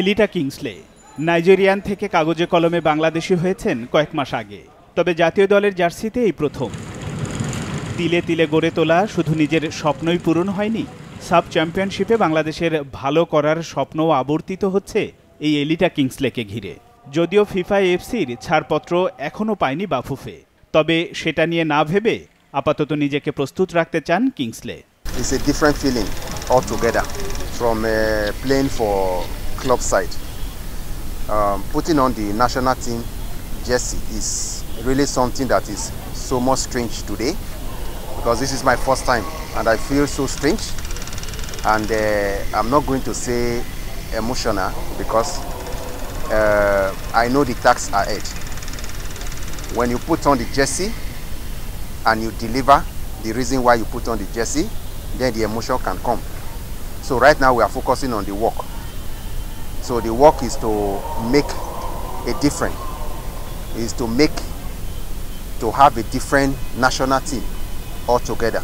Elita Kingsley Nigerian থেকে কাগজে কলমে বাংলাদেশি হয়েছেন কয়েক মাস আগে, তবে জাতীয় দলের জার্সিতে এই প্রথম। তিলে তিলে গড়ে তোলা শুধু নিজের স্বপ্নই পূরণ হয়নি, সাফ চ্যাম্পিয়নশিপে বাংলাদেশের ভালো করার স্বপ্নও আবর্তিত হচ্ছে এই এলিটা কিংসলেকে ঘিরে। যদিও ফিফা এফসির ছাড়পত্র এখনও পায়নি বাফুফে, তবে সেটা নিয়ে না ভেবে আপাতত নিজেকে প্রস্তুত রাখতে চান Kingsley. It's a different feeling altogether from playing for club side. Putting on the national team jersey is really something that is so much strange today, because this is my first time and I feel so strange, and I'm not going to say emotional because I know the tasks ahead. When you put on the jersey and you deliver the reason why you put on the jersey, then the emotion can come. So right now we are focusing on the work. So the work is to make a difference, is to have a different national team altogether.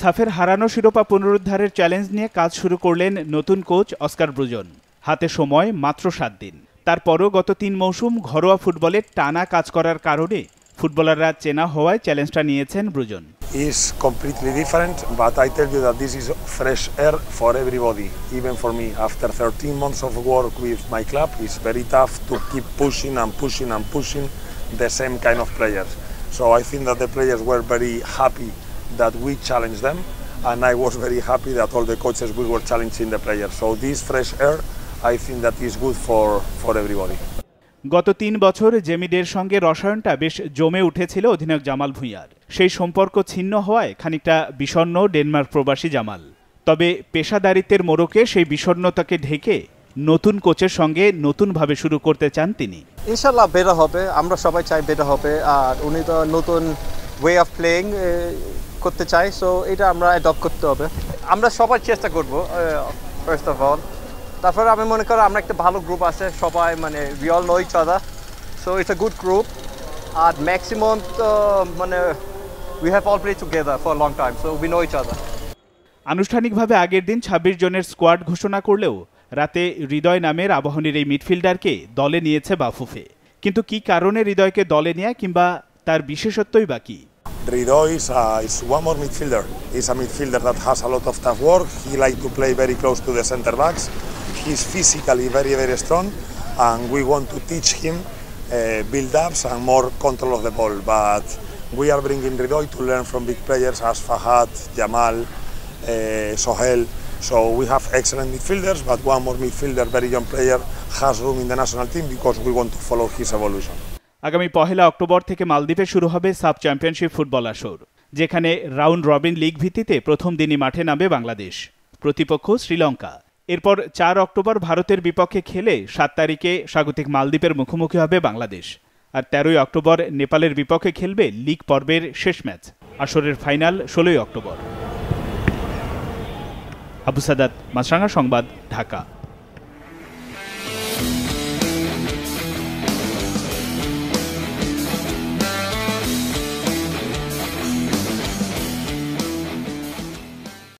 সাফের হারানো শিরোপা পুনরুদ্ধারের challenge নিয়ে কাজ শুরু করলেন নতুন coach Oscar Bruzon. হাতে সময় মাত্র 7 দিন। তারপরও গত 3 মৌসুম ঘরোয়া ফুটবলে টানা কাজ করার কারণে ফুটবলাররা চেনা হওয়ায় চ্যালেঞ্জটা নিয়েছেন Bruzon. It's completely different, but I tell you that this is fresh air for everybody, even for me. After 13 months of work with my club, it's very tough to keep pushing and pushing and pushing the same kind of players. So I think that the players were very happy that we challenged them, and I was very happy that all the coaches we were challenging the players. So this fresh air, I think that is good for everybody. গত 3 বছর জেমিডের সঙ্গে রসায়নটা বেশ জমে উঠেছিল অধিনায়ক জামাল ভুঁইয়ার। সেই সম্পর্ক ছিন্ন হওয়ায় খানিকটা বিষণ্ণ ডেনমার্ক প্রবাসী জামাল। তবে পেশাদারিত্বের মোড়কে সেই বিষণ্ণতাকে ঢেকে নতুন কোচের সঙ্গে নতুনভাবে শুরু করতে চান তিনি। ইনশাল্লাহ বেটার হবে, আমরা সবাই চাই বেটার হবে, আর উনি তো নতুন ওয়ে অফ প্লেয়িং করতে চাই, সো এটা আমরা অ্যাডপ্ট করতে হবে। আমরা সবাই চেষ্টা করব ফার্স্ট অফ অল। তারপরে আমি মনে করি আমরা একটা ভালো গ্রুপ আছে, সবাই মানে we all know each other, so it's a good group. আর ম্যাক্সিমাম তো মানে we have all played together for long time, so we know each other. আনুষ্ঠানিকভাবে আগের দিন 26 জনের স্কোয়াড ঘোষণা করলেও রাতে হৃদয় নামের আবাহনীর এই মিডফিল্ডারকে দলে নিয়েছে বাফুফে। কিন্তু কি কারণে হৃদয়কে দলে নেয়া কিংবা তার বিশেষত্বই বা কি? Rido is one more midfielder. He's a midfielder that has a lot of tough work. He likes to play very close to the centre backs. He's physically very, very strong, and we want to teach him build-ups and more control of the ball. But we are bringing Rido to learn from big players as Fahad, Jamal, Sohel. So we have excellent midfielders, but one more midfielder, very young player, has room in the national team because we want to follow his evolution. আগামী 1 October থেকে মালদ্বীপে শুরু হবে সাফ championship football আসর, যেখানে round robin League ভিত্তিতে প্রথম দিনই মাঠে নামবে বাংলাদেশ, প্রতিপক্ষ শ্রীলঙ্কা। এরপর 4 অক্টোবর ভারতের বিপক্ষে খেলে 7 তারিখে স্বাগতিক মালদ্বীপের মুখোমুখি হবে বাংলাদেশ, আর 13 অক্টোবর নেপালের বিপক্ষে খেলবে লীগ পর্বের শেষ ম্যাচ। আসরের ফাইনাল 16 অক্টোবর। আবু সাদাত, মাছরাঙা সংবাদ, ঢাকা।